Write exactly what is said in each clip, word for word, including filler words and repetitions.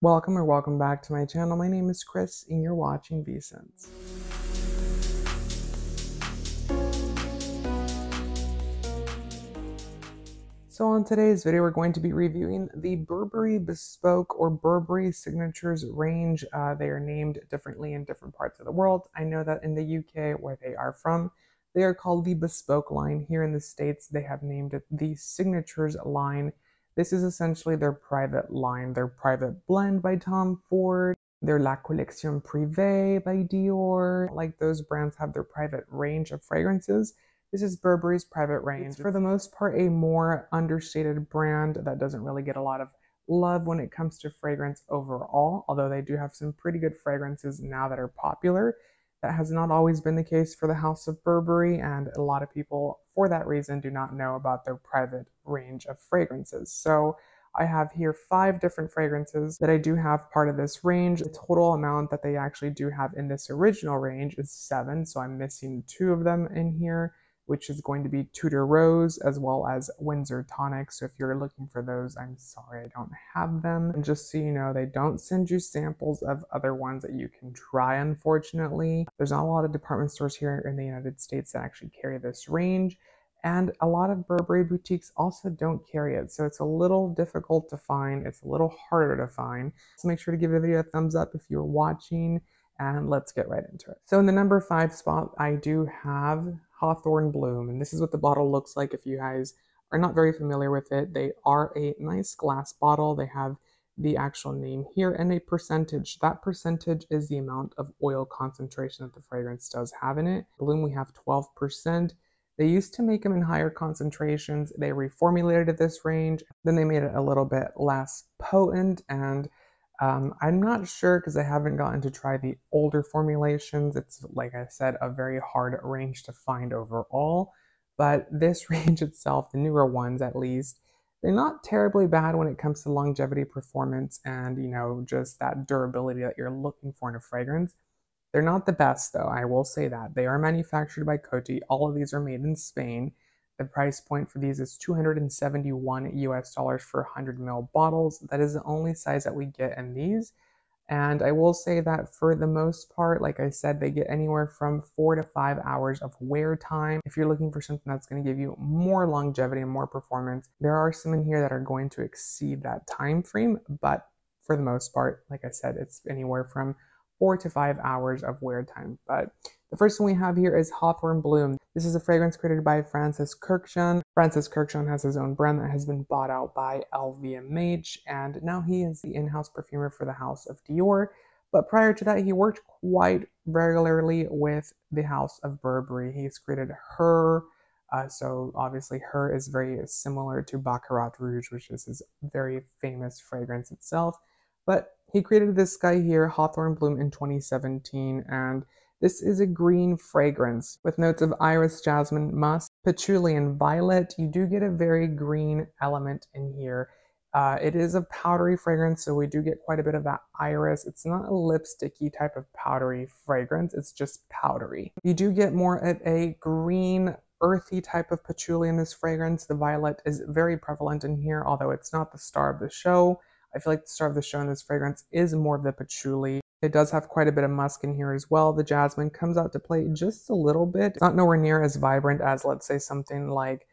Welcome or welcome back to my channel. My name is Chris and you're watching V Sense. So on today's video, we're going to be reviewing the Burberry Bespoke or Burberry Signatures range. Uh, they are named differently in different parts of the world. I know that in the U K, where they are from, they are called the Bespoke line. Here in the States, they have named it the Signatures line. This is essentially their private line, their private blend by Tom Ford, their La Collection Privée by Dior. Like those brands have their private range of fragrances, this is Burberry's private range. It's for the most part a more understated brand that doesn't really get a lot of love when it comes to fragrance overall, although they do have some pretty good fragrances now that are popular. That has not always been the case for the House of Burberry, and a lot of people for that reason do not know about their private range of fragrances. So I have here five different fragrances that I do have part of this range. The total amount that they actually do have in this original range is seven, so I'm missing two of them in here, which is going to be Tudor Rose as well as Windsor Tonic. So if you're looking for those, I'm sorry, I don't have them. And just so you know, they don't send you samples of other ones that you can try, unfortunately. There's not a lot of department stores here in the United States that actually carry this range. And a lot of Burberry boutiques also don't carry it. So it's a little difficult to find. It's a little harder to find. So make sure to give the video a thumbs up if you're watching, and let's get right into it. So in the number five spot, I do have Hawthorn Bloom, and this is what the bottle looks like if you guys are not very familiar with it. They are a nice glass bottle. They have the actual name here and a percentage. That percentage is the amount of oil concentration that the fragrance does have in it. Bloom, we have twelve percent. They used to make them in higher concentrations. They reformulated at this range. Then they made it a little bit less potent, and Um, I'm not sure because I haven't gotten to try the older formulations. It's, like I said, a very hard range to find overall, but this range itself, the newer ones at least, they're not terribly bad when it comes to longevity, performance, and, you know, just that durability that you're looking for in a fragrance. They're not the best though, I will say that. They are manufactured by Coty. All of these are made in Spain. The price point for these is two hundred seventy-one US dollars for one hundred mil bottles. That is the only size that we get in these. And I will say that for the most part, like I said, they get anywhere from four to five hours of wear time. If you're looking for something that's going to give you more longevity and more performance, there are some in here that are going to exceed that time frame. But for the most part, like I said, it's anywhere from four to five hours of wear time. But the first one we have here is Hawthorn Bloom. This is a fragrance created by Francis Kurkdjian. Francis Kurkdjian has his own brand that has been bought out by L V M H, and now he is the in-house perfumer for the House of Dior. But prior to that, he worked quite regularly with the House of Burberry. He's created Her, uh, so obviously Her is very similar to Baccarat Rouge, which is his very famous fragrance itself. But he created this guy here, Hawthorn Bloom, in twenty seventeen, and this is a green fragrance with notes of iris, jasmine, musk, patchouli, and violet. You do get a very green element in here. Uh, it is a powdery fragrance, so we do get quite a bit of that iris. It's not a lipsticky type of powdery fragrance. It's just powdery. You do get more of a green, earthy type of patchouli in this fragrance. The violet is very prevalent in here, although it's not the star of the show. I feel like the star of the show in this fragrance is more of the patchouli. It does have quite a bit of musk in here as well. The jasmine comes out to play just a little bit. It's not nowhere near as vibrant as, let's say, something like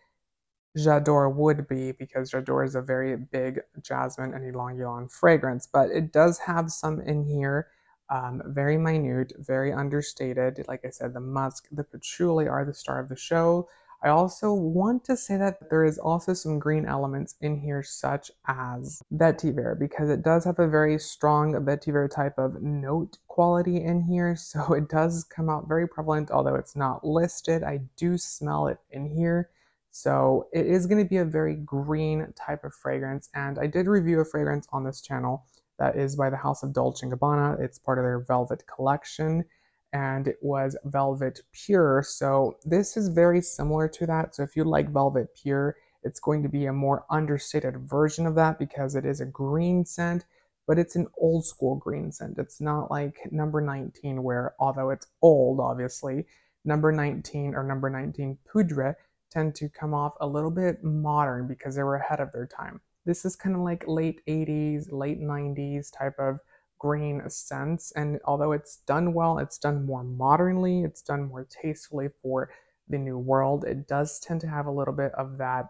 J'adore would be, because J'adore is a very big jasmine and ylang-ylang fragrance, but it does have some in here. Um, very minute, very understated. Like I said, the musk, the patchouli are the star of the show. I also want to say that there is also some green elements in here, such as vetiver, because it does have a very strong vetiver type of note quality in here. So it does come out very prevalent, although it's not listed. I do smell it in here. So it is going to be a very green type of fragrance. And I did review a fragrance on this channel that is by the House of Dolce and Gabbana. It's part of their Velvet collection, and it was Velvet Pure. So this is very similar to that. So if you like Velvet Pure, it's going to be a more understated version of that, because it is a green scent, but it's an old school green scent. It's not like number nineteen, where, although it's old, obviously, number nineteen or number nineteen Poudre tend to come off a little bit modern because they were ahead of their time. This is kind of like late eighties, late nineties type of grain scents, and although it's done well, it's done more modernly, it's done more tastefully for the new world, it does tend to have a little bit of that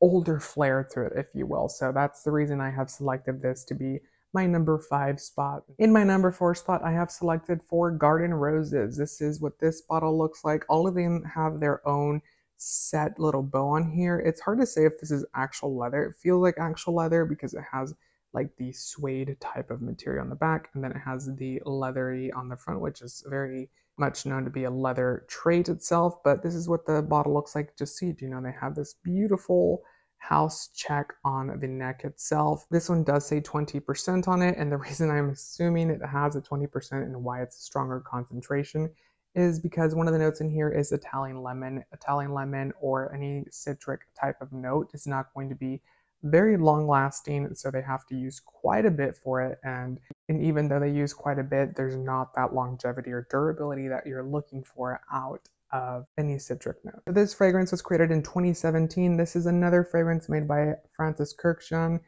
older flair to it, if you will. So that's the reason I have selected this to be my number five spot. In my number four spot, I have selected for Garden Roses. This is what this bottle looks like. All of them have their own set little bow on here. It's hard to say if this is actual leather. It feels like actual leather because it has like the suede type of material on the back, and then it has the leathery on the front, which is very much known to be a leather trait itself. But this is what the bottle looks like, just so you know. They have this beautiful house check on the neck itself. This one does say twenty percent on it, and the reason I'm assuming it has a twenty percent and why it's a stronger concentration is because one of the notes in here is Italian lemon. Italian lemon or any citric type of note is not going to be very long lasting, so they have to use quite a bit for it, and and even though they use quite a bit, there's not that longevity or durability that you're looking for out of any citric note. So this fragrance was created in twenty seventeen. This is another fragrance made by Francis Kurkdjian.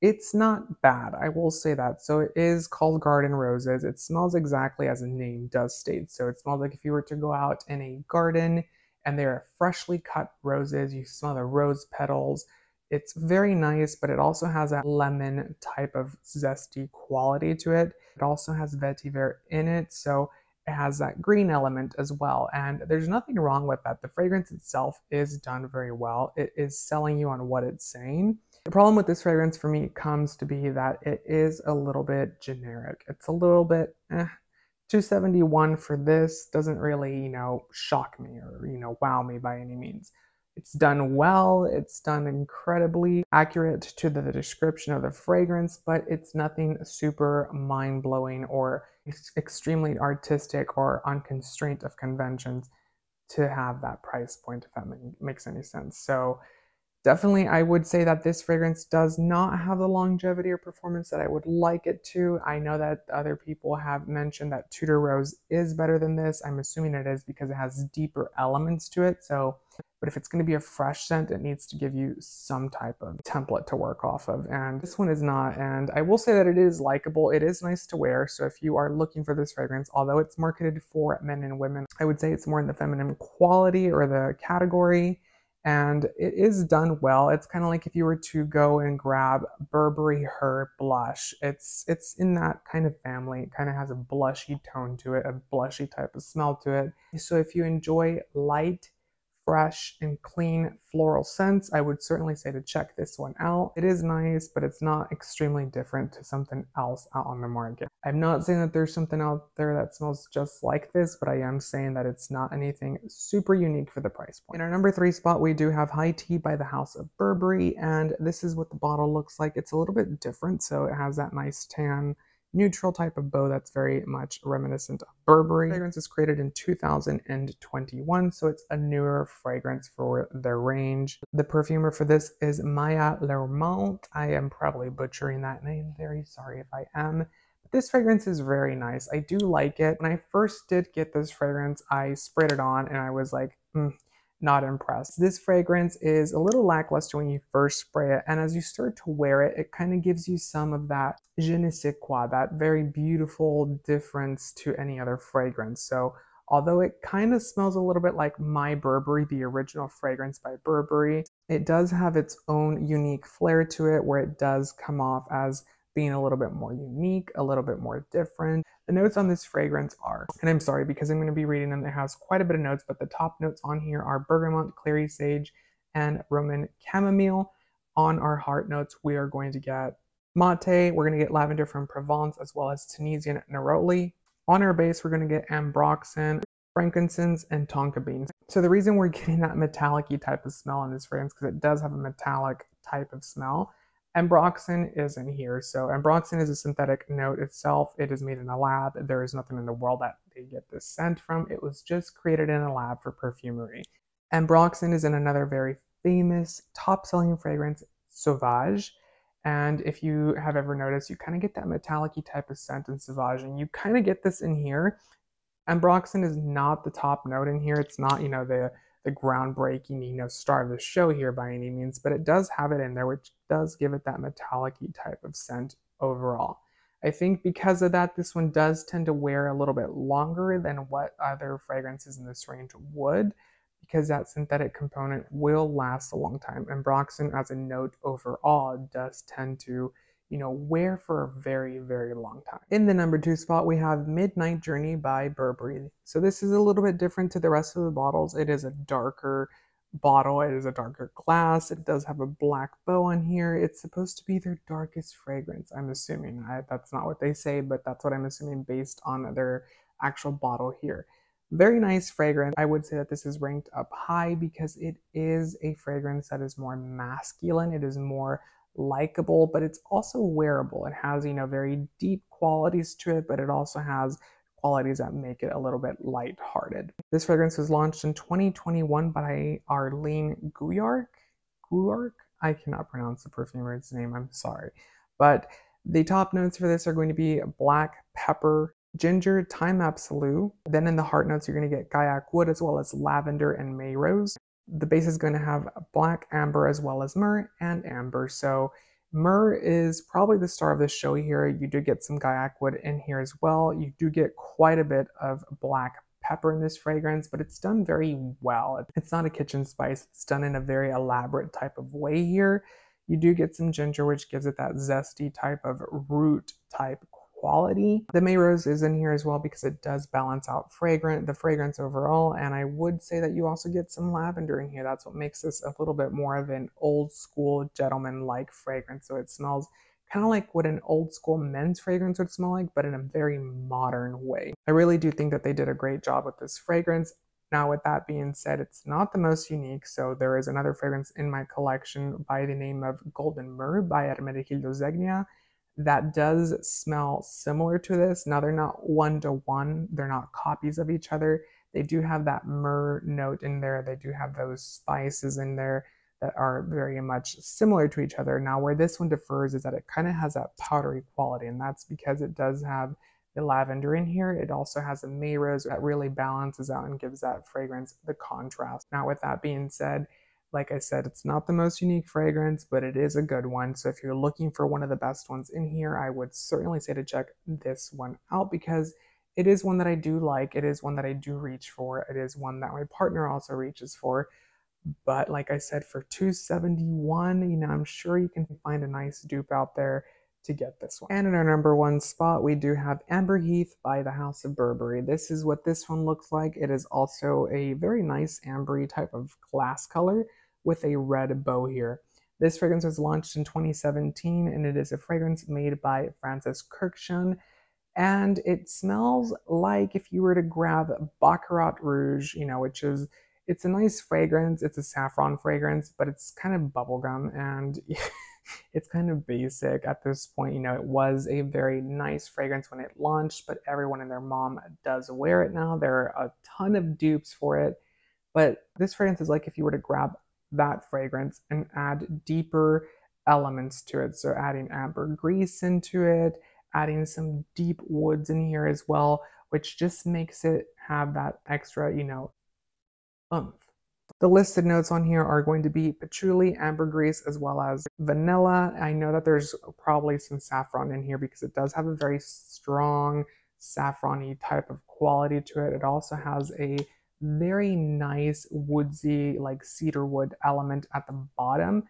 It's not bad, I will say that. So it is called Garden Roses. It smells exactly as the name does state. So it smells like if you were to go out in a garden and there are freshly cut roses, you smell the rose petals. It's very nice, but it also has a lemon type of zesty quality to it. It also has vetiver in it, so it has that green element as well. And there's nothing wrong with that. The fragrance itself is done very well. It is selling you on what it's saying. The problem with this fragrance for me comes to be that it is a little bit generic. It's a little bit, eh, two seventy-one for this doesn't really, you know, shock me or, you know, wow me by any means. It's done well, it's done incredibly accurate to the description of the fragrance, but it's nothing super mind-blowing or extremely artistic or unconstrained of conventions to have that price point, if that makes any sense. So definitely I would say that this fragrance does not have the longevity or performance that I would like it to. I know that other people have mentioned that Tudor Rose is better than this. I'm assuming it is because it has deeper elements to it. So, but if it's going to be a fresh scent, it needs to give you some type of template to work off of. And this one is not. And I will say that it is likable. It is nice to wear. So if you are looking for this fragrance, although it's marketed for men and women, I would say it's more in the feminine quality or the category. And it is done well. It's kind of like if you were to go and grab Burberry Her Blush. It's it's in that kind of family. It kind of has a blushy tone to it, a blushy type of smell to it. So if you enjoy light, fresh, and clean floral scents, I would certainly say to check this one out. It is nice, but it's not extremely different to something else out on the market. I'm not saying that there's something out there that smells just like this, but I am saying that it's not anything super unique for the price point. In our number three spot, we do have High Tea by the House of Burberry, and this is what the bottle looks like. It's a little bit different, so it has that nice tan neutral type of bow that's very much reminiscent of Burberry. The fragrance was created in two thousand twenty-one, so it's a newer fragrance for their range. The perfumer for this is Maya Lermont. I am probably butchering that name. Very sorry if I am. But this fragrance is very nice. I do like it. When I first did get this fragrance, I sprayed it on and I was like, mm, not impressed. This fragrance is a little lackluster when you first spray it, and as you start to wear it, it kind of gives you some of that je ne sais quoi, that very beautiful difference to any other fragrance. So although it kind of smells a little bit like My Burberry, the original fragrance by Burberry, it does have its own unique flair to it, where it does come off as being a little bit more unique, a little bit more different. The notes on this fragrance are, and I'm sorry because I'm going to be reading them, it has quite a bit of notes, but the top notes on here are bergamot, clary sage, and Roman chamomile. On our heart notes, we are going to get mate, we're going to get lavender from Provence, as well as Tunisian neroli. On our base, we're going to get ambroxan, frankincense, and tonka beans. So the reason we're getting that metallic-y type of smell on this fragrance, because it does have a metallic type of smell. Ambroxan is in here. So ambroxan is a synthetic note itself. It is made in a lab. There is nothing in the world that they get this scent from. It was just created in a lab for perfumery. Ambroxan is in another very famous top-selling fragrance, Sauvage. And if you have ever noticed, you kind of get that metallic-y type of scent in Sauvage, and you kind of get this in here. Ambroxan is not the top note in here. It's not, you know, the the groundbreaking, you know, star of the show here by any means, but it does have it in there, which does give it that metallic-y type of scent overall. I think because of that, this one does tend to wear a little bit longer than what other fragrances in this range would, because that synthetic component will last a long time. And ambroxan as a note overall does tend to, you know, wear for a very, very long time. In the number two spot, we have Midnight Journey by Burberry. So this is a little bit different to the rest of the bottles. It is a darker bottle. It is a darker glass. It does have a black bow on here. It's supposed to be their darkest fragrance, I'm assuming. I, that's not what they say, but that's what I'm assuming based on their actual bottle here. Very nice fragrance. I would say that this is ranked up high because it is a fragrance that is more masculine. It is more likable, but it's also wearable. It has, you know, very deep qualities to it, but it also has qualities that make it a little bit lighthearted. This fragrance was launched in twenty twenty-one by Arlene Guillac. Guillac? I cannot pronounce the perfumer's name, I'm sorry. But the top notes for this are going to be black pepper, ginger, thyme absolue. Then in the heart notes, you're going to get guaiac wood as well as lavender and may rose. The base is going to have black amber as well as myrrh and amber. So myrrh is probably the star of the show here. You do get some guaiac wood in here as well. You do get quite a bit of black pepper in this fragrance, but it's done very well. It's not a kitchen spice. It's done in a very elaborate type of way here. You do get some ginger, which gives it that zesty type of root type quality. The May Rose is in here as well because it does balance out fragrant the fragrance overall, and I would say that you also get some lavender in here. That's what makes this a little bit more of an old school gentleman like fragrance. So it smells kind of like what an old school men's fragrance would smell like, but in a very modern way. I really do think that they did a great job with this fragrance. Now with that being said, it's not the most unique, so there is another fragrance in my collection by the name of Golden Myrrh by Ermenegildo Zegna that does smell similar to this. Now they're not one-to-one, they're not copies of each other. They do have that myrrh note in there. They do have those spices in there that are very much similar to each other. Now where this one differs is that it kind of has that powdery quality, and that's because it does have the lavender in here. It also has a may rose that really balances out and gives that fragrance the contrast. Now with that being said, like I said, it's not the most unique fragrance, but it is a good one. So if you're looking for one of the best ones in here, I would certainly say to check this one out because it is one that I do like. It is one that I do reach for. It is one that my partner also reaches for. But like I said, for two seventy-one, you know, I'm sure you can find a nice dupe out there to get this one. And in our number one spot, we do have Amber Heath by the House of Burberry. This is what this one looks like. It is also a very nice ambery type of glass color with a red bow here. This fragrance was launched in twenty seventeen, and it is a fragrance made by Francis Kurkdjian, and it smells like if you were to grab Baccarat Rouge, you know, which is, it's a nice fragrance. It's a saffron fragrance, but it's kind of bubblegum, and it's kind of basic at this point. You know, it was a very nice fragrance when it launched, but everyone and their mom does wear it now. There are a ton of dupes for it, but this fragrance is like if you were to grab that fragrance and add deeper elements to it. So adding ambergris into it, adding some deep woods in here as well, which just makes it have that extra, you know, oomph. The listed notes on here are going to be patchouli, ambergris, as well as vanilla. I know that there's probably some saffron in here because it does have a very strong saffron-y type of quality to it. It also has a very nice woodsy, like cedar wood element at the bottom.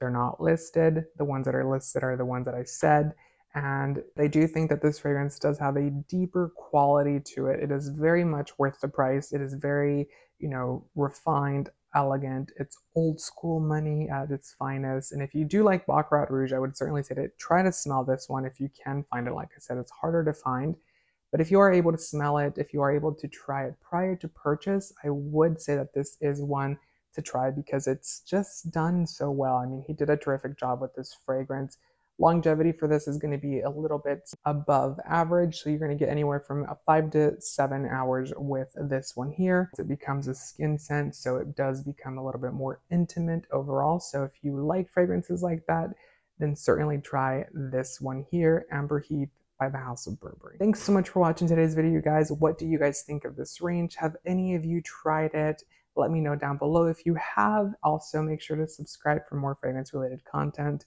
They're not listed. The ones that are listed are the ones that I said. And I do think that this fragrance does have a deeper quality to it. It is very much worth the price. It is very, you know, refined, elegant. It's old school money at its finest. And if you do like Baccarat Rouge, I would certainly say to try to smell this one if you can find it. Like I said, it's harder to find. But if you are able to smell it, if you are able to try it prior to purchase, I would say that this is one to try because it's just done so well. I mean, he did a terrific job with this fragrance. Longevity for this is going to be a little bit above average, so you're going to get anywhere from five to seven hours with this one here. It becomes a skin scent, so it does become a little bit more intimate overall. So if you like fragrances like that, then certainly try this one here, Amber Heath by the House of Burberry. Thanks so much for watching today's video, you guys. What do you guys think of this range? Have any of you tried it? Let me know down below if you have. Also, make sure to subscribe for more fragrance related content,